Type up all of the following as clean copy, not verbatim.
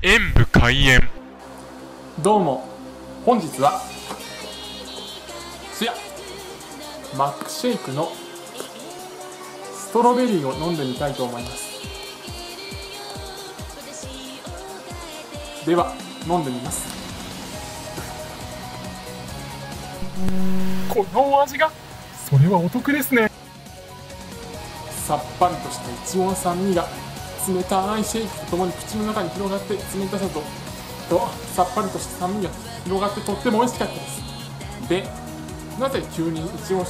演武開演。どうも、本日はマックシェイクのストロベリーを飲んでみたいと思います。では飲んでみます。このお味が、それはお得ですね。さっぱりとしたイチゴの酸味が冷たいシェイクとともに口の中に広がって、冷たさとさっぱりとした酸味が広がって、とっても美味しかったです。で、なぜ急にイチゴ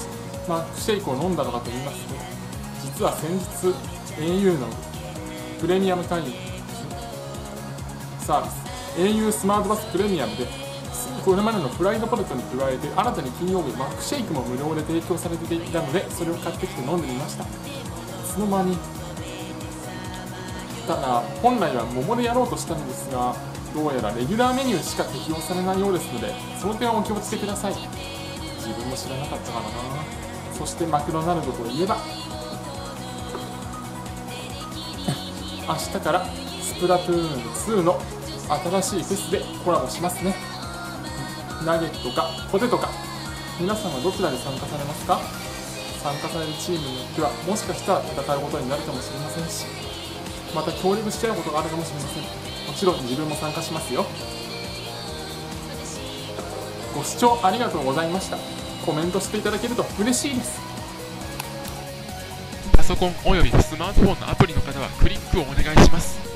マックシェイクを飲んだのかといいますと、実は先日 au のプレミアム会員サービス au スマートバスプレミアムで、これまでのフライドポテトに加えて新たに金曜日マックシェイクも無料で提供されていたので、それを買ってきて飲んでみました。いつの間にただ、本来は桃でやろうとしたのですが、どうやらレギュラーメニューしか適用されないようですので、その点はお気をつけください。自分も知らなかったからな。そしてマクドナルドといえば明日からスプラトゥーン2の新しいフェスでコラボしますね。ナゲットかポテトか、皆さんはどちらに参加されますか？参加されるチームによっては、もしかしたら戦うことになるかもしれませんし、また協力し合うことがあるかもしれません。もちろん自分も参加しますよ。ご視聴ありがとうございました。コメントしていただけると嬉しいです。パソコンおよびスマートフォンのアプリの方はクリックをお願いします。